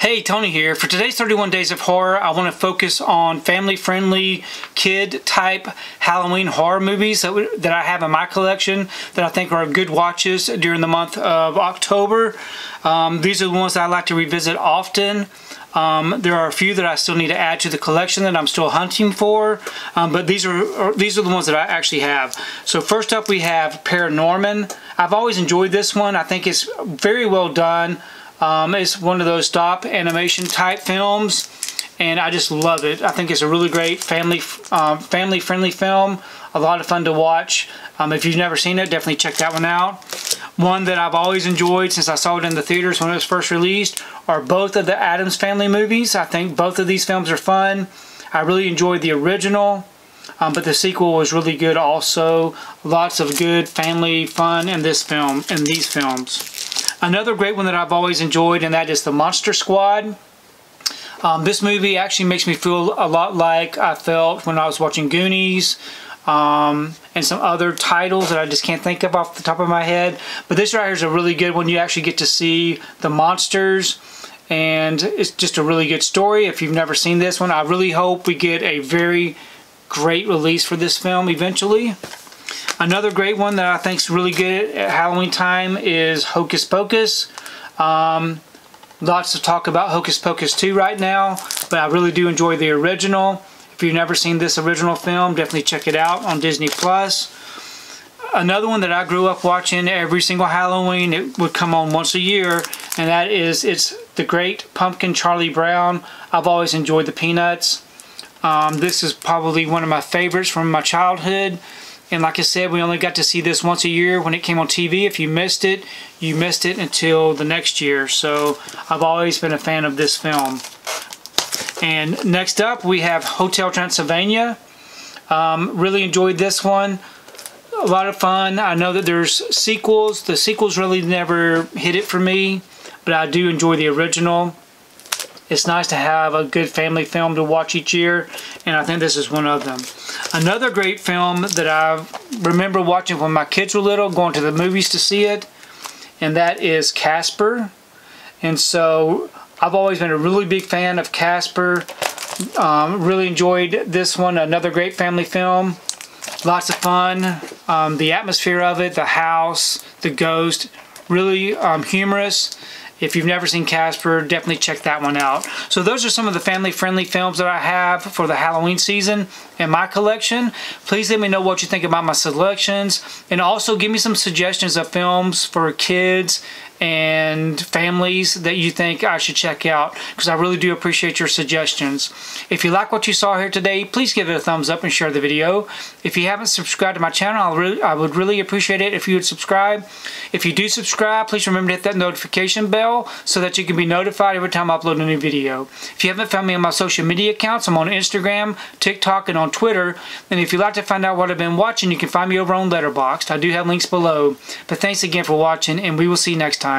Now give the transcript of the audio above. Hey, Tony here. For today's 31 Days of Horror, I want to focus on family-friendly, kid-type Halloween horror movies that I have in my collection that I think are good watches during the month of October. These are the ones that I like to revisit often. There are a few that I still need to add to the collection that I'm still hunting for, but these are the ones that I actually have. So first up we have ParaNorman. I've always enjoyed this one. I think it's very well done. It's one of those stop animation type films, and I just love it. I think it's a really great family-friendly film. A lot of fun to watch. If you've never seen it, definitely check that one out. One that I've always enjoyed since I saw it in the theaters when it was first released are both of the Addams Family movies. I think both of these films are fun. I really enjoyed the original, but the sequel was really good also. Lots of good family fun in these films. Another great one that I've always enjoyed, and that is The Monster Squad. This movie actually makes me feel a lot like I felt when I was watching Goonies, and some other titles that I just can't think of off the top of my head. But this right here is a really good one. You actually get to see the monsters, and it's just a really good story. If you've never seen this one, I really hope we get a very great release for this film eventually. Another great one that I think is really good at Halloween time is Hocus Pocus. Lots of talk about Hocus Pocus 2 right now, but I really do enjoy the original. If you've never seen this original film, definitely check it out on Disney Plus. Another one that I grew up watching every single Halloween, it would come on once a year, and that is The Great Pumpkin Charlie Brown. I've always enjoyed the Peanuts. This is probably one of my favorites from my childhood. And like I said, we only got to see this once a year when it came on TV. If you missed it until the next year. So I've always been a fan of this film. And next up, we have Hotel Transylvania. Really enjoyed this one. A lot of fun. I know that there's sequels. The sequels really never hit it for me, but I do enjoy the original. It's nice to have a good family film to watch each year, and I think this is one of them. Another great film that I remember watching when my kids were little, going to the movies to see it, and that is Casper. And so I've always been a really big fan of Casper. Really enjoyed this one. Another great family film. Lots of fun. The atmosphere of it, the house, the ghost, really humorous. If you've never seen Casper, definitely check that one out. So those are some of the family-friendly films that I have for the Halloween season in my collection. Please let me know what you think about my selections, and also give me some suggestions of films for kids and families that you think I should check out, because I really do appreciate your suggestions. If you like what you saw here today, please give it a thumbs up and share the video. If you haven't subscribed to my channel, I would really appreciate it if you would subscribe. If you do subscribe, please remember to hit that notification bell so that you can be notified every time I upload a new video. If you haven't found me on my social media accounts, I'm on Instagram, TikTok, and on Twitter. And if you'd like to find out what I've been watching, you can find me over on Letterboxd. I do have links below. But thanks again for watching, and we will see you next time.